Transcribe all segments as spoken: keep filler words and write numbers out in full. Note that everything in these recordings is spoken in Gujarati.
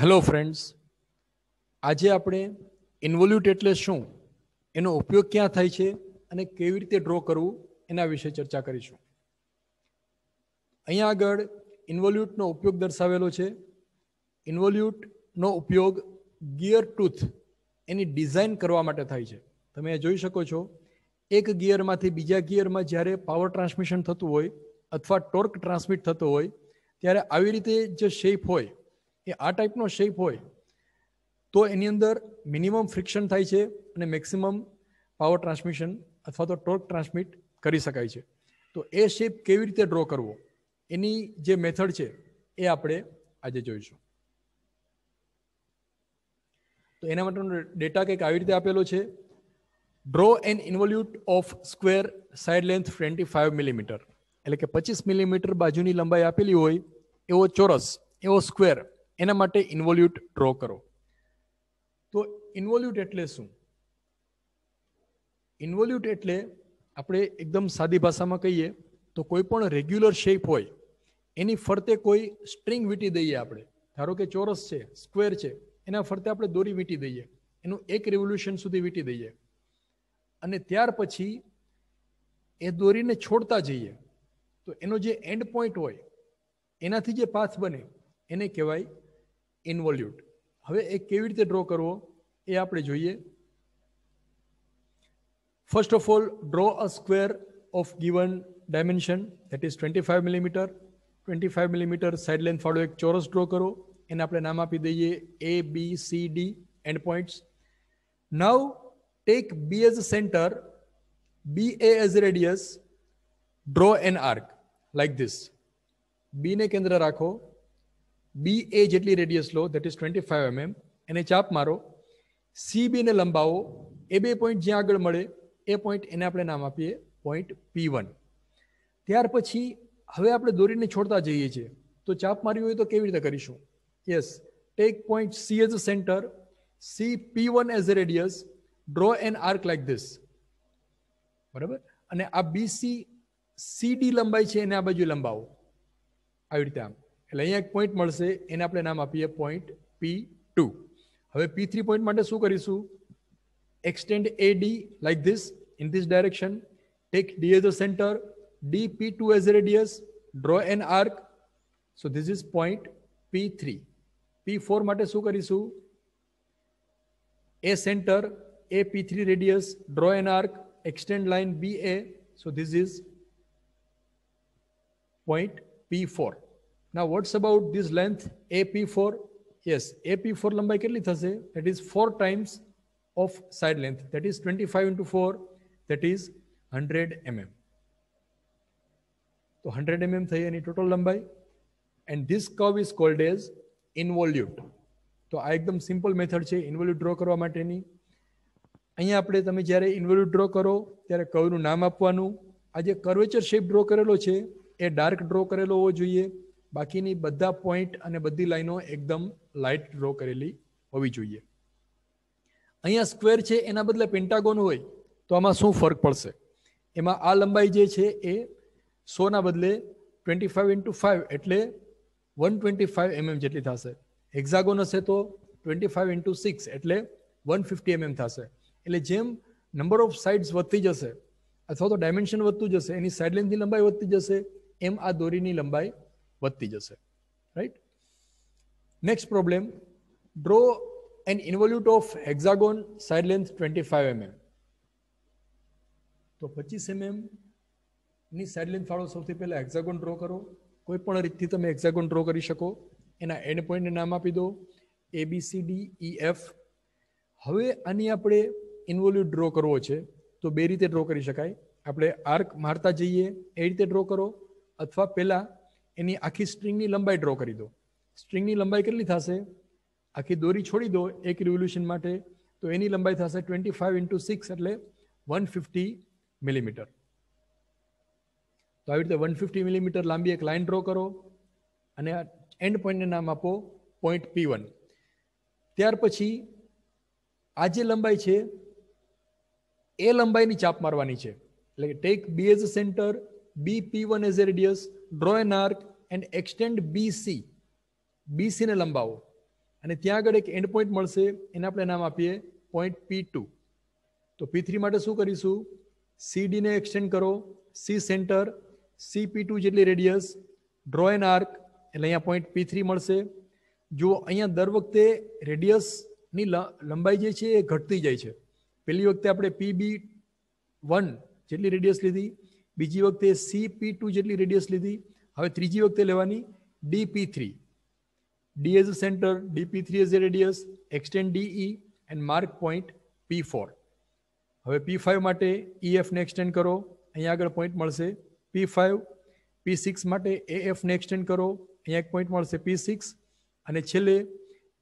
હેલો ફ્રેન્ડ્સ, આજે આપણે ઇન્વોલ્યુટ એટલે શું, એનો ઉપયોગ ક્યાં થાય છે અને કેવી રીતે ડ્રો કરવું એના વિશે ચર્ચા કરીશું. અહીંયા આગળ ઇન્વોલ્યુટનો ઉપયોગ દર્શાવેલો છે. ઇન્વોલ્યુટનો ઉપયોગ ગિયર ટૂથ એની ડિઝાઇન કરવા માટે થાય છે. તમે જોઈ શકો છો, એક ગિયરમાંથી બીજા ગિયરમાં જ્યારે પાવર ટ્રાન્સમિશન થતું હોય અથવા ટોર્ક ટ્રાન્સમિટ થતો હોય ત્યારે આવી રીતે જે શેપ હોય એ આ ટાઈપનો શેપ હોય તો એની અંદર મિનિમમ ફ્રિક્શન થાય છે અને મેક્સિમમ પાવર ટ્રાન્સમિશન અથવા તો ટોર્ક ટ્રાન્સમિટ કરી શકાય છે. તો એ શેપ કેવી રીતે ડ્રો કરવો એની જે મેથડ છે એ આપણે આજે જોઈશું. તો એના માટેનો ડેટા કંઈક આવી રીતે આપેલો છે. Draw an involute of square side length પચીસ મિલીમીટર, એટલે કે પચીસ મિલીમીટર બાજુની લંબાઈ આપેલી હોય એવો ચોરસ, એવો સ્ક્વેર, એના માટે ઇન્વોલ્યુટ ડ્રો કરો. તો ઇન્વોલ્યુટ એટલે શું? ઇન્વોલ્યુટ એટલે આપણે એકદમ સાદી ભાષામાં કહીએ તો કોઈ પણ રેગ્યુલર શેપ હોય એની ફરતે કોઈ સ્ટ્રિંગ વીંટી દઈએ આપણે. ધારો કે ચોરસ છે, સ્ક્વેર છે, એના ફરતે આપણે દોરી વીંટી દઈએ, એનું એક રેવોલ્યુશન સુધી વીંટી દઈએ અને ત્યાર પછી એ દોરીને છોડતા જઈએ. તો એનો જે એન્ડ પોઈન્ટ હોય એનાથી જે પાથ બને એને કહેવાય ઇન્વોલ્યુટ. હવે એ કેવી રીતે ડ્રો કરવો એ આપણે જોઈએ. First of all, draw a square of given dimension, that is પચીસ મિલીમીટર. પચીસ મિલીમીટર સાઇડ લેન્થ વાળો એક ચોરસ ડ્રો કરો, એને આપણે નામ આપી દઈએ A, B, C, D and points. Now take B as a centre, B A as radius, draw an arc like this. બીને કેન્દ્ર રાખો, બી એ જેટલી રેડિયસ લો, ધેટ ઇઝ પચીસ એમએમ, એને ચાપ મારો. સી બીને લંબાવો, એ બે પોઈન્ટ જ્યાં આગળ મળે એ પોઈન્ટ, એને આપણે નામ આપીએ પોઈન્ટ પી વન. ત્યાર પછી હવે આપણે દોરીને છોડતા જઈએ છીએ, તો ચાપ મારી હોય તો કેવી રીતે કરીશું? Yes, take point C as a centre, C P one as a radius, draw an arc like this. બરાબર. અને આ બી સી સી ડી લંબાઈ છે એને આ બાજુ લંબાવો, આવી રીતે આમ. એટલે અહીંયા એક પોઈન્ટ મળશે, એને આપણે નામ આપીએ પોઈન્ટ પી ટુ. હવે પી થ્રી પોઈન્ટ માટે શું કરીશું? Extend A D like this in this direction, take D as a centre, D P two as radius, draw an arc. So this is point P three. P four માટે શું કરીશું? A centre, A P three radius, draw an arc, extend line B A. So this is point P four. Now what's about this length A P four? Yes, A P four લંબાઈ કેટલી થશે? That is four times of side length. That is twenty-five into four. That is one hundred millimeters. So one hundred millimeters થઈ એની ટોટલ લંબાઈ. And this curve is called as involute. તો આ એકદમ સિમ્પલ મેથડ છે ઇન્વોલ્યુટ ડ્રો કરવા માટેની. અહીંયા આપણે તમે જ્યારે ઇન્વોલ્યુટ ડ્રો કરો ત્યારે કર્વનું નામ આપવાનું. આ જે કર્વેચર શેપ ડ્રો કરેલો છે એ ડાર્ક ડ્રો કરેલો હોવો જોઈએ. બાકીની બધા પોઈન્ટ અને બધી લાઈનો એકદમ લાઇટ ડ્રો કરેલી હોવી જોઈએ. અહીંયા સ્ક્વેર છે એના બદલે પેન્ટાગોન હોય તો આમાં શું ફરક પડશે? એમાં આ લંબાઈ જે છે એ સોના બદલે ટ્વેન્ટી ફાઇવ ઇન્ટુ ફાઇવ એટલે વન ટ્વેન્ટી ફાઇવ એમએમ જેટલી થશે. હેક્ઝાગોન હશે તો ટ્વેન્ટી ફાઇવ ઇન્ટુ સિક્સ એટલે વન ફિફ્ટી એમએમ થશે. એટલે જેમ નંબર ઓફ સાઇડ્સ વધતી જશે અથવા તો ડાયમેન્શન વધતું જશે, એની સાઇડ લેન્થની લંબાઈ વધતી જશે, એમ આ દોરીની લંબાઈ વધતી જશે. Right. Next problem, draw an involute of hexagon side length પચીસ એમએમ. તો પચીસ એમએમ ની સાઇડ લેન્થ વાળો સૌથી પહેલા હેક્ઝાગોન ડ્રો કરો. કોઈ પણ રીતથી તમે હેક્ઝાગોન ડ્રો કરી શકો. એના એન્ડ પોઈન્ટને નામ આપી દો A, B, C, D, E, F. હવે આની આપણે ઇન્વોલ્યુટ ડ્રો કરવો છે તો બે રીતે ડ્રો કરી શકાય. આપણે આર્ક મારતા જઈએ એ રીતે ડ્રો કરો, અથવા પહેલા એની આખી સ્ટ્રિંગની લંબાઈ ડ્રો કરી દો. સ્ટ્રિંગની લંબાઈ કેટલી થશે? આખી દોરી છોડી દો એક રિવોલ્યુશન માટે, તો એની લંબાઈ થશે ટ્વેન્ટી ફાઇવ ઇન્ટુ સિક્સ એટલે વન ફિફ્ટી મિલીમીટર. તો આવી રીતે વન ફિફ્ટી મિલીમીટર લાંબી એક લાઇન ડ્રો કરો અને એન્ડ પોઈન્ટને નામ આપો પોઈન્ટ પી વન. ત્યાર પછી આ જે લંબાઈ છે એ લંબાઈની ચાપ મારવાની છે. એટલે કે take B as a centre, B P one as a radius, draw an arc and extend B C. B સીને લંબાવો, અને ત્યાં આગળ એક એન્ડ પોઈન્ટ મળશે એને આપણે નામ આપીએ પોઈન્ટ P two. તો P three માટે શું કરીશું C D ને એક્સટેન્ડ કરો C centre C P two જેટલી રેડિયસ ડ્રો એન આર્ક એટલે અહીંયા પોઈન્ટ P three મળશે. જો અહીંયા દર વખતે રેડિયસ ની લંબાઈ જે છે એ ઘટતી જાય છે. પહેલી વખતે આપણે P B one જેટલી રેડિયસ લીધી, બીજી વખતે C P two જેટલી રેડિયસ લીધી, હવે ત્રીજી વખતે લેવાની D P three. D as a center, D P three as a radius, extend D E and mark point P four. હવે P five માટે E F ને extend કરો, અહીંયા આગળ પોઈન્ટ મળશે P five. P six માટે A F ને extend કરો, અહીંયા એક પોઈન્ટ મળશે P six અને છેલ્લે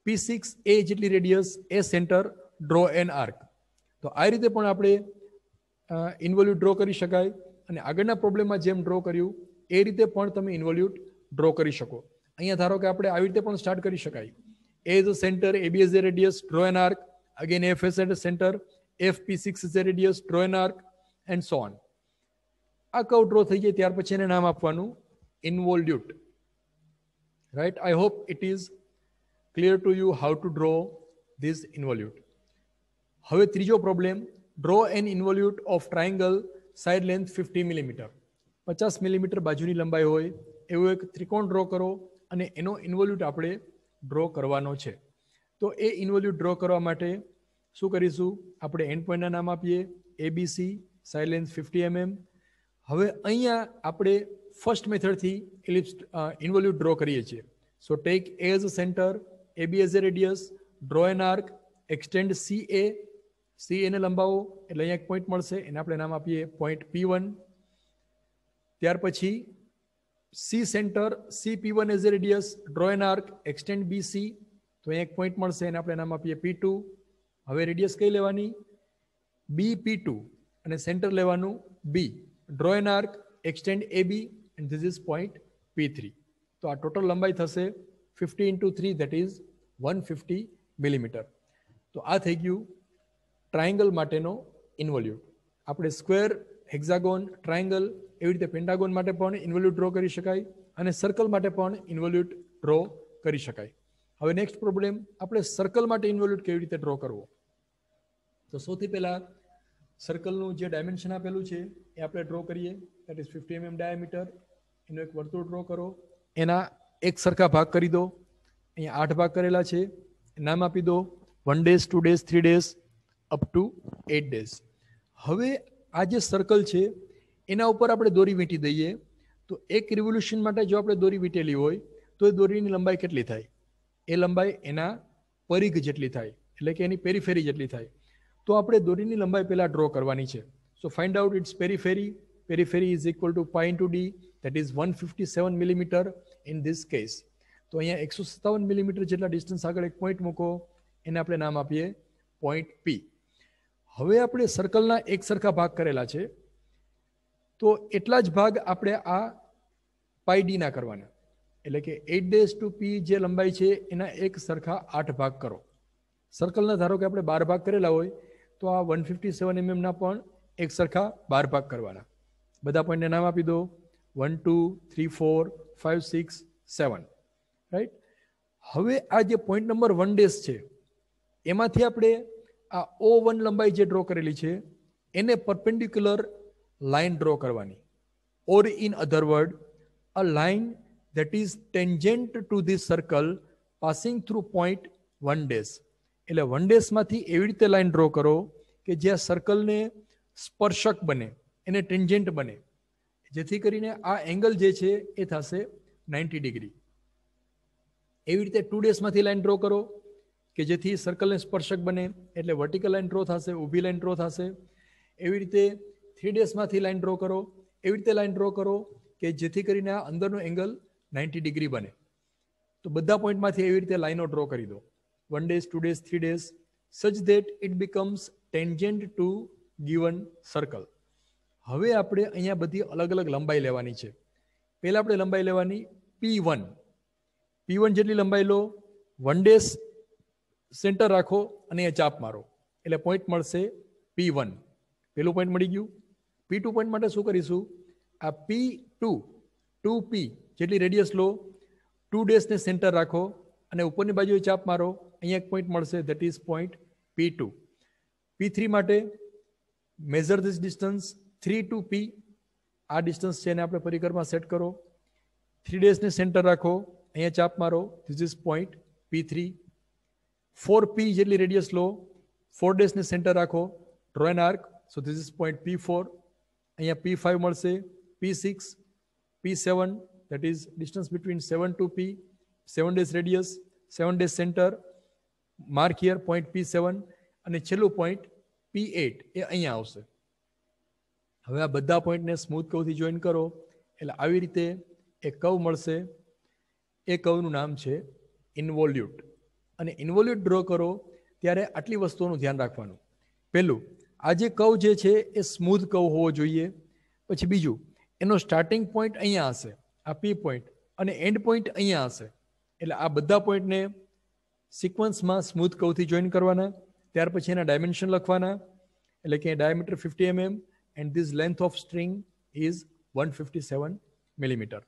P six A જેટલી radius A center, draw an arc. તો આ રીતે પણ આપણે ઇન્વોલ્યુટ ડ્રો કરી શકાય અને આગળના પ્રોબ્લેમમાં જેમ ડ્રો કર્યું એ રીતે પણ તમે ઇન્વોલ્યુટ ડ્રો કરી શકો. અહીંયા ધારો કે આપણે આવી રીતે પણ સ્ટાર્ટ કરી શકાય. A is a center, A B is a radius, draw an arc. Again F is at a center, F P six is a radius, draw an arc and so on. આ કર્વ ડ્રો થઈ જાય ત્યાર પછી એને નામ આપવાનું involute. Right, I hope it is clear to you how to draw this involute. હવે ત્રીજો problem, draw an involute of triangle side length fifty millimetre. પચાસ મિલીમીટર બાજુની લંબાઈ હોય એવું એક ત્રિકોણ ડ્રો કરો અને એનો ઇન્વોલ્યુટ આપણે ડ્રો કરવાનો છે. તો એ ઇન્વોલ્યુટ ડ્રો કરવા માટે શું કરીશું, આપણે એન્ડ પોઈન્ટના નામ આપીએ A B C, side length fifty m m. હવે અહીંયા આપણે ફર્સ્ટ મેથડથી એલિપ્સ ઇન્વોલ્યુટ ડ્રો કરીએ છીએ. So take A as a centre, A B as a radius, draw an arc, extend CA, C એને લંબાવો એટલે અહીંયા એક પોઈન્ટ મળશે એને આપણે નામ આપીએ પોઈન્ટ P one. ત્યાર પછી C center, C P one as a radius, draw an arc, extend B C. તો અહીંયા એક પોઈન્ટ મળશે એને આપણે નામ આપીએ P two. હવે રેડિયસ કઈ લેવાની B P two અને સેન્ટર લેવાનું B. Draw an arc, extend A B and this is point P three. તો આ ટોટલ લંબાઈ થશે fifty into three, that is one hundred fifty millimetre. તો આ થઈ ગયું ટ્રાયંગલ માટેનો ઇન્વોલ્યુટ. આપણે સ્ક્વેર, હેક્ઝાગોન, ટ્રાયંગલ એવી રીતે પેન્ટાગોન માટે પણ ઇન્વોલ્યુટ ડ્રો કરી શકાય અને સર્કલ માટે પણ ઇન્વોલ્યુટ ડ્રો કરી શકાય. હવે નેક્સ્ટ પ્રોબ્લેમ, આપણે સર્કલ માટે ઇન્વોલ્યુટ કેવી રીતે ડ્રો કરવો. તો સૌથી પહેલાં સર્કલનું જે ડાયમેન્શન આપેલું છે એ આપણે ડ્રો કરીએ. That is fifty mm diameter. એનો એક વર્તુળ ડ્રો કરો, એના એક સરખા ભાગ કરી દો. અહીંયા આઠ ભાગ કરેલા છે, નામ આપી દો one days, two days, three dash up to eight dash. હવે આ જે સર્કલ છે એના ઉપર આપણે દોરી વીંટી દઈએ. તો એક રિવોલ્યુશન માટે જો આપણે દોરી વીંટેલી હોય તો એ દોરીની લંબાઈ કેટલી થાય, એ લંબાઈ એના પરિઘ જેટલી થાય એટલે કે એની પેરીફેરી જેટલી થાય. તો આપણે દોરીની લંબાઈ પહેલાં ડ્રો કરવાની છે. So find out its periphery. Periphery is equal to pi into D, that is one fifty seven millimetre in this case. તો અહીંયા એકસો સત્તાવન મિલીમીટર જેટલા ડિસ્ટન્સ આગળ એક પોઈન્ટ મૂકો એને આપણે નામ આપીએ પોઈન્ટ પી. હવે આપણે સર્કલના એક સરખા ભાગ કરેલા છે તો એટલા જ ભાગ આપણે આ પાઈ ડીના કરવાના એટલે કે એટ ડેઝ ટુ પી જે લંબાઈ છે એના એક સરખા આઠ ભાગ કરો. સર્કલના ધારો કે આપણે બાર ભાગ કરેલા હોય તો આ વન ફિફ્ટી સેવન એમએમના પણ એક સરખા બાર ભાગ કરવાના. બધા પોઈન્ટને નામ આપી દો one two three four five six seven. Right, હવે આ જે પોઈન્ટ નંબર વન ડેઝ છે એમાંથી આપણે આ ઓ વન લંબાઈ જે ડ્રો કરેલી છે એને પરપેન્ડિક્યુલર લાઇન ડ્રો કરવાની, or in other word a line that is tangent to this circle passing through point one dash. એટલે વન ડેઝમાંથી એવી રીતે લાઇન ડ્રો કરો કે જે આ સર્કલને સ્પર્શક બને, એને ટેન્જન્ટ બને, જેથી કરીને આ એંગલ જે છે એ થશે નાઇન્ટી ડિગ્રી. એવી રીતે ટુ ડેઝમાંથી લાઇન ડ્રો કરો કે જેથી સર્કલને સ્પર્શક બને એટલે વર્ટિકલ લાઇન ડ્રો થશે, ઊભી લાઇન ડ્રો થશે. એવી રીતે થ્રી ડેઝમાંથી લાઇન ડ્રો કરો, એવી રીતે લાઇન ડ્રો કરો કે જેથી કરીને આ અંદરનો એંગલ નાઇન્ટી ડિગ્રી બને. તો બધા પોઈન્ટમાંથી એવી રીતે લાઇનો ડ્રો કરી દો, one days, two days, three dash, such that it becomes tangent to given circle. હવે આપણે અહીંયા બધી અલગ અલગ લંબાઈ લેવાની છે. પહેલાં આપણે લંબાઈ લેવાની પી વન. પી વન જેટલી લંબાઈ લો, વન ડેઝ સેન્ટર રાખો અને એ ચાપ મારો એટલે પોઈન્ટ મળશે P one. પહેલું પોઈન્ટ મળી ગયું. P two પોઈન્ટ માટે શું કરીશું, આ P two, ટુ P જેટલી રેડિયસ લો, ટુ ડેઝને સેન્ટર રાખો અને ઉપરની બાજુએ ચાપ મારો અહીંયા એક પોઈન્ટ મળશે that is point P two. P three માટે measure this distance three two P. આ ડિસ્ટન્સ છે એને આપણે પરિકરમાં સેટ કરો. થ્રી ડેઝને સેન્ટર રાખો, અહીંયા ચાપ મારો, this is point P three. Four P જેટલી રેડિયસ લો, ફોર ડેઝને સેન્ટર રાખો, draw an arc, so this is point P four. અહીંયા P five મળશે, P six, P seven, that is distance between seven to P, seven days radius, seven days center, mark here point P seven, and a chelu point P eight, એ અહીંયા આવશે. હવે આ બધા પોઈન્ટને સ્મૂથ કર્વથી જોઈન કરો એટલે આવી રીતે એક કર્વ મળશે. એ કર્વનું નામ છે ઇન્વોલ્યુટ. અને ઇન્વોલ્યુટ ડ્રો કરો ત્યારે આટલી વસ્તુઓનું ધ્યાન રાખવાનું. પહેલું, આ જે કર્વ જે છે એ સ્મૂથ કર્વ હોવો જોઈએ. પછી બીજું, એનો સ્ટાર્ટિંગ પોઈન્ટ અહીંયા હશે, આ P પોઈન્ટ, અને એન્ડ પોઈન્ટ અહીંયા હશે. એટલે આ બધા પોઈન્ટને સિક્વન્સમાં સ્મૂથ કર્વથી જોઈન કરવાના. ત્યાર પછી એના ડાયમેન્શન લખવાના, એટલે કે diameter fifty mm and this length of string is one fifty seven millimetre.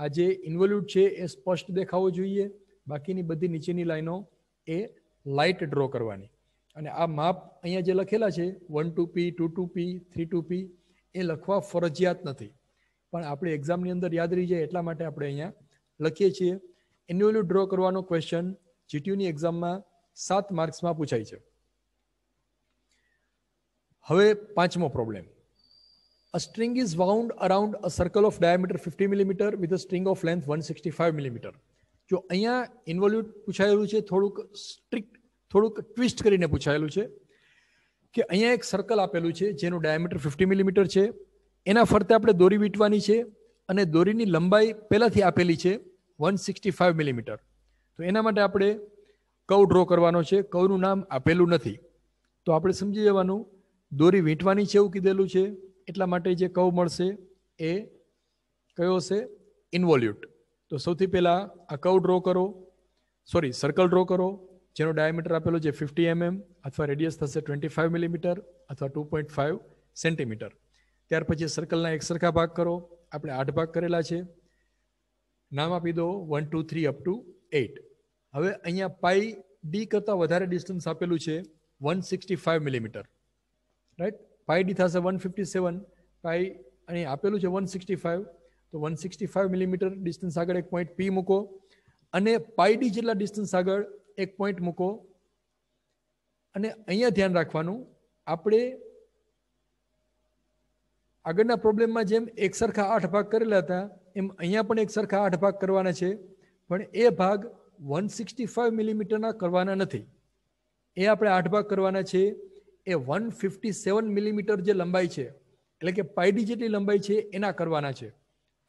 આ જે ઇન્વોલ્યુટ છે એ સ્પષ્ટ દેખાવો જોઈએ. બાકીની બધી નીચેની લાઈનો એ લાઇટ ડ્રો કરવાની. અને આ માપ અહીંયા જે લખેલા છે one to P, two to P, three to P, એ લખવા ફરજિયાત નથી, પણ આપણે એક્ઝામની અંદર યાદ રહી જાય એટલા માટે આપણે અહીંયા લખીએ છીએ. ઇન્વોલ્યુટ ડ્રો કરવાનો ક્વેશ્ચન જીટીયુની એક્ઝામમાં સાત માર્ક્સમાં પૂછાય છે. હવે પાંચમો problem. A string is wound around a circle of diameter fifty millimetre with a string of length one sixty five millimetre. જો અહીંયા ઇન્વોલ્યુટ પૂછાયેલું છે, થોડુંક સ્ટ્રિક્ટ, થોડુંક ટ્વિસ્ટ કરીને પૂછાયેલું છે કે અહીંયા એક સર્કલ આપેલું છે જેનું ડાયામીટર ફિફ્ટી મિલીમીટર છે. એના ફરતે આપણે દોરી વીંટવાની છે અને દોરીની લંબાઈ પહેલાંથી આપેલી છે વન સિક્સટી ફાઇવ મિલીમીટર. તો એના માટે આપણે કર્વ ડ્રો કરવાનો છે. કર્વનું નામ આપેલું નથી, તો આપણે સમજી જવાનું દોરી વીંટવાની છે એવું કીધેલું છે, એટલા માટે જે કર્વ મળશે એ કયો હશે? ઇન્વોલ્યુટ. તો સૌથી પહેલાં આ કર્વ ડ્રો કરો, સોરી સર્કલ ડ્રો કરો, જેનો ડાયામીટર આપેલો છે ફિફ્ટી એમએમ અથવા રેડિયસ થશે ટ્વેન્ટી ફાઇવ મિલીમીટર અથવા ટુ પોઈન્ટ ફાઇવ સેન્ટીમીટર. ત્યાર પછી સર્કલના એક સરખા ભાગ કરો. આપણે આઠ ભાગ કરેલા છે, નામ આપી દો one two three up to eight. હવે અહીંયા પાઈ ડી કરતાં વધારે ડિસ્ટન્સ આપેલું છે one sixty five millimetre, right? Pi D થશે વન ફિફ્ટી સેવન, પાઈ અહીં આપેલું છે વન સિક્સટી ફાઇવ, તો one sixty five millimetre distance આગળ એક પોઈન્ટ પી મૂકો, અને પાઈ ડી જેટલા ડિસ્ટન્સ આગળ એક પોઈન્ટ મૂકો. અને અહીંયા ધ્યાન રાખવાનું, આપણે આગળના પ્રોબ્લેમમાં જેમ એક સરખા આઠ ભાગ કરેલા હતા એમ અહીંયા પણ એક સરખા આઠ ભાગ કરવાના છે, પણ એ ભાગ વન સિક્સટી ફાઇવ મિલીમીટરના કરવાના નથી. એ આપણે આઠ ભાગ કરવાના છે એ વન ફિફ્ટી સેવન મિલીમીટર જે લંબાઈ છે, એટલે કે પાયડી જેટલી લંબાઈ છે એના કરવાના છે.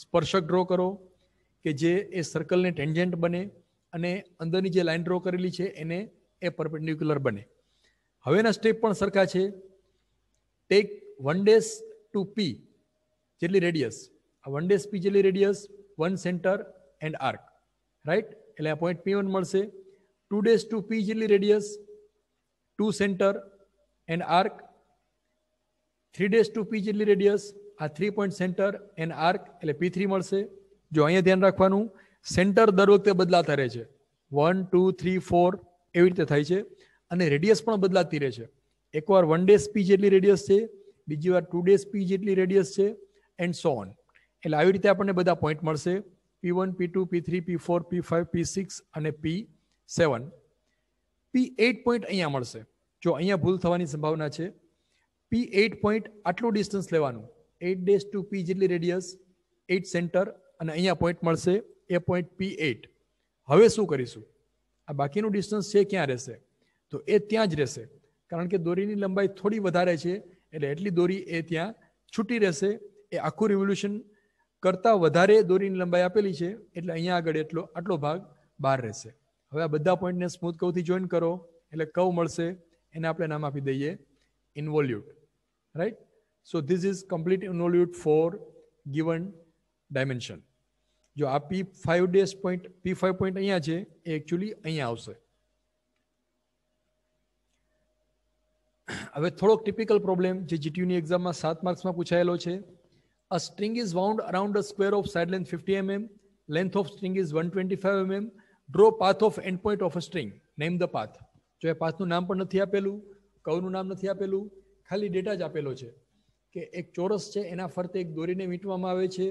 સ્પર્શક ડ્રો કરો કે જે એ સર્કલને ટેન્જન્ટ બને, અને અંદરની જે લાઇન ડ્રો કરેલી છે એને એ પરપેન્ડિક્યુલર બને. હવેના સ્ટેપ પણ સરખા છે. Take one days two P જેટલી રેડિયસ, આ વન ડેઝ પી જેટલી radius, one centre and arc, right? એટલે આ પોઈન્ટ પી વન મળશે. ટુ ડેઝ ટુ પી જેટલી radius, two centre and arc. Three dash two P જેટલી રેડિયસ, આ three point centre and arc, એટલે પી થ્રી મળશે. જો અહીંયા ધ્યાન રાખવાનું, સેન્ટર દર વખતે બદલાતા રહે છે, વન ટુ થ્રી ફોર એવી રીતે થાય છે, અને રેડિયસ પણ બદલાતી રહે છે. એકવાર વન ડેઝ પી જેટલી રેડિયસ છે, બીજી વાર ટુ ડેઝ પી જેટલી રેડિયસ છે એન્ડ સો ઓન. એટલે આવી રીતે આપણને બધા પોઈન્ટ મળશે, P one, P two, P three, P four, P five, P six અને પી સેવન. પી એઇટ પોઈન્ટ અહીંયા મળશે. જો અહીંયા ભૂલ થવાની સંભાવના છે. પી એઇટ પોઈન્ટ આટલું ડિસ્ટન્સ લેવાનું, એઇટ ડેઝ ટુ પી જેટલી રેડિયસ, એઇટ સેન્ટર, અને અહીંયા પોઈન્ટ મળશે એ પોઈન્ટ પી એઇટ. હવે શું કરીશું? આ બાકીનું ડિસ્ટન્સ છે ક્યાં રહેશે? તો એ ત્યાં જ રહેશે, કારણ કે દોરીની લંબાઈ થોડી વધારે છે, એટલે એટલી દોરી એ ત્યાં છૂટી રહેશે. એ આખું રિવોલ્યુશન કરતાં વધારે દોરીની લંબાઈ આપેલી છે, એટલે અહીંયા આગળ એટલો આટલો ભાગ બહાર રહેશે. હવે આ બધા પોઈન્ટને સ્મૂથ કર્વથી જોઈન કરો એટલે કર્વ મળશે એને આપણે નામ આપી દઈએ involute right so this is complete involute for given dimension જો આ P five dash point P five point અહીંયા છે એ એક્ચ્યુઅલી અહીંયા આવશે હવે થોડો ટિપિકલ પ્રોબ્લેમ જે G T U ની એક્ઝામમાં સાત માર્ક્સમાં પૂછાયેલો છે A string is wound around a square of side length fifty millimeters, length of string is one hundred twenty-five millimeters, draw path of endpoint of a string, name the path. जो पाथનું નામ પણ નથી આપેલું, કર્વનું નામ નથી આપેલું, ખાલી ડેટા જ આપેલો છે કે એક ચોરસ છે એના ફરતે એક દોરીને વીંટવામાં આવે છે,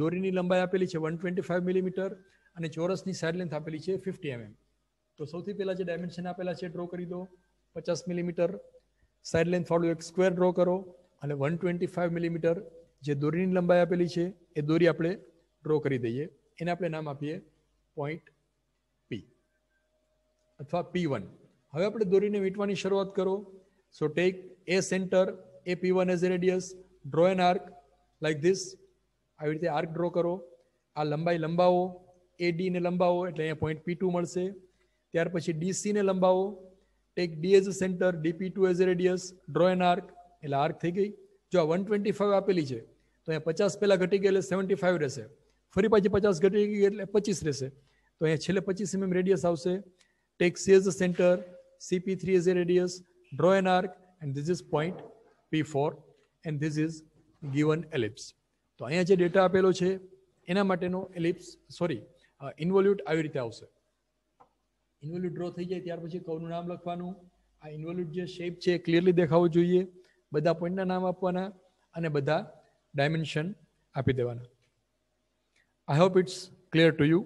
દોરીની લંબાઈ આપેલી છે one hundred twenty-five millimeters અને ચોરસની સાઇડ લેન્થ આપેલી છે fifty millimeters. તો સૌથી પહેલા જે ડાયમેન્શન આપેલા છે ડ્રો કરી દો fifty millimeters, સાઇડ લેન્થ વાળું એક સ્ક્વેર ડ્રો કરો અને one hundred twenty-five millimeters જે દોરીની લંબાઈ આપેલી છે એ દોરી આપણે ડ્રો કરી દઈએ એને આપણે નામ આપીએ પોઈન્ટ P અથવા P one હવે આપણે દોરીને વીંટવાની શરૂઆત કરો so take A centre A P one as a radius draw an arc like this આવી રીતે આર્ક ડ્રો કરો આ લંબાઈ લંબાવો A D ને લંબાવો એટલે અહીંયા પોઈન્ટ P two મળશે ત્યાર પછી D C ને લંબાવો take D as a centre D P two as a radius draw an arc એટલે આર્ક થઈ ગઈ જો આ one hundred twenty-five આપેલી છે તો અહીંયા પચાસ પહેલા ઘટી ગઈ એટલે seventy-five રહેશે ફરી પાછી પચાસ ઘટી ગઈ એટલે પચીસ રહેશે તો અહીંયા છેલ્લે પચીસ millimeters રેડિયસ આવશે take C as a centre C P three as a radius draw an arc and this is point P four and this is given ellipse તો અહીંયા જે ડેટા આપેલો છે એના માટેનો એલિપ્સ સોરી ઇન્વોલ્યુટ આવી રીતે આવશે ઇન્વોલ્યુટ ડ્રો થઈ જાય ત્યાર પછી કર્વનું નામ લખવાનું આ ઇન્વોલ્યુટ જે શેપ છે એ ક્લિયરલી દેખાવું જોઈએ બધા પોઈન્ટના નામ આપવાના અને બધા ડાયમેન્શન આપી દેવાના I hope it's clear to you